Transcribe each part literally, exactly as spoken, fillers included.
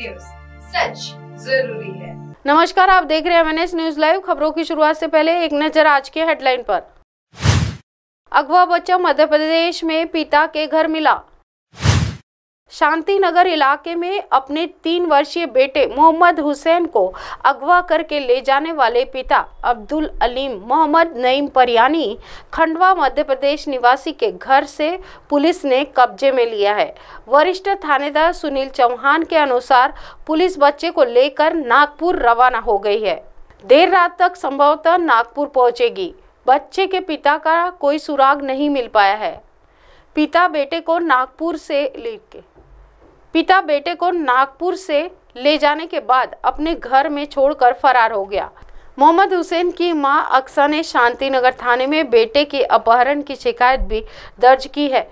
News, सच जरूरी है। नमस्कार, आप देख रहे हैं एमएनएस न्यूज लाइव। खबरों की शुरुआत से पहले एक नजर आज के हेडलाइन पर। अगवा बच्चा मध्य प्रदेश में पिता के घर मिला। शांति नगर इलाके में अपने तीन वर्षीय बेटे मोहम्मद हुसैन को अगवा करके ले जाने वाले पिता अब्दुल अलीम मोहम्मद नईम परियानी खंडवा मध्य प्रदेश निवासी के घर से पुलिस ने कब्जे में लिया है। वरिष्ठ थानेदार सुनील चौहान के अनुसार पुलिस बच्चे को लेकर नागपुर रवाना हो गई है। देर रात तक संभवतः नागपुर पहुंचेगी। बच्चे के पिता का कोई सुराग नहीं मिल पाया है। पिता बेटे को नागपुर से लेके पिता बेटे को नागपुर से ले जाने के बाद अपने घर में छोड़कर फरार हो गया। मोहम्मद हुसैन की मां अक्सा ने शांतिनगर थाने में बेटे के अपहरण की शिकायत भी दर्ज की है।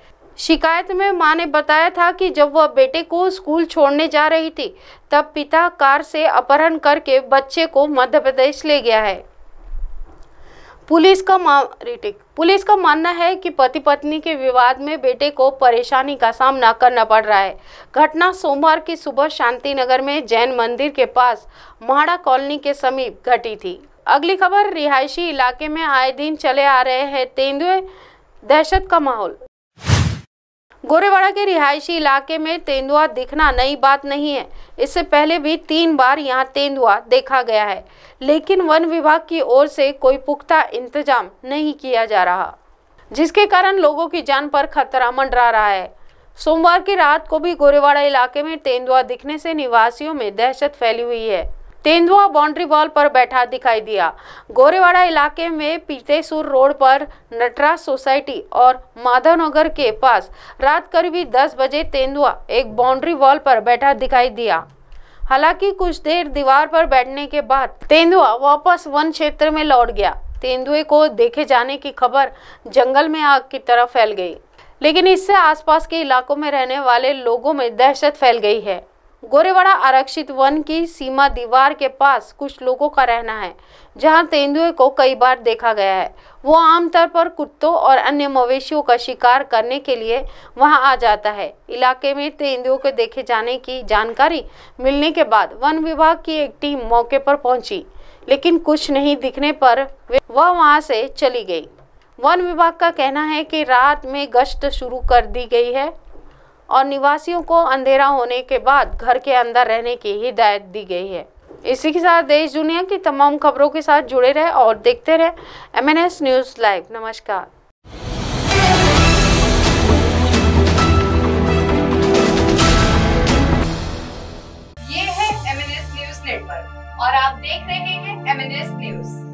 शिकायत में मां ने बताया था कि जब वह बेटे को स्कूल छोड़ने जा रही थी तब पिता कार से अपहरण करके बच्चे को मध्य प्रदेश ले गया है। पुलिस का रिटिक पुलिस का मानना है कि पति पत्नी के विवाद में बेटे को परेशानी का सामना करना पड़ रहा है। घटना सोमवार की सुबह शांतिनगर में जैन मंदिर के पास महाड़ा कॉलोनी के समीप घटी थी। अगली खबर, रिहायशी इलाके में आए दिन चले आ रहे हैं तेंदुए, दहशत का माहौल। गोरेवाड़ा के रिहायशी इलाके में तेंदुआ दिखना नई बात नहीं है। इससे पहले भी तीन बार यहां तेंदुआ देखा गया है, लेकिन वन विभाग की ओर से कोई पुख्ता इंतजाम नहीं किया जा रहा, जिसके कारण लोगों की जान पर खतरा मंडरा रहा है। सोमवार की रात को भी गोरेवाड़ा इलाके में तेंदुआ दिखने से निवासियों में दहशत फैली हुई है। तेंदुआ बाउंड्री वॉल पर बैठा दिखाई दिया। गोरेवाड़ा इलाके में पीतेसुर रोड पर नटराज सोसाइटी और माधवनगर के पास रात करीबी दस बजे तेंदुआ एक बाउंड्री वॉल पर बैठा दिखाई दिया। हालांकि कुछ देर दीवार पर बैठने के बाद तेंदुआ वापस वन क्षेत्र में लौट गया। तेंदुए को देखे जाने की खबर जंगल में आग की तरह फैल गई, लेकिन इससे आसपास के इलाकों में रहने वाले लोगों में दहशत फैल गई है। गोरेवाड़ा आरक्षित वन की सीमा दीवार के पास कुछ लोगों का रहना है, जहां तेंदुए को कई बार देखा गया है। वो आमतौर पर कुत्तों और अन्य मवेशियों का शिकार करने के लिए वहां आ जाता है। इलाके में तेंदुओं के देखे जाने की जानकारी मिलने के बाद वन विभाग की एक टीम मौके पर पहुंची, लेकिन कुछ नहीं दिखने पर वह वहां से चली गई। वन विभाग का कहना है कि रात में गश्त शुरू कर दी गई है और निवासियों को अंधेरा होने के बाद घर के अंदर रहने की हिदायत दी गई है। इसी के साथ देश दुनिया की तमाम खबरों के साथ जुड़े रहे और देखते रहे एमएनएस न्यूज़ लाइव। नमस्कार। ये है एमएनएस न्यूज़ नेटवर्क और आप देख रहे हैं एमएनएस न्यूज़।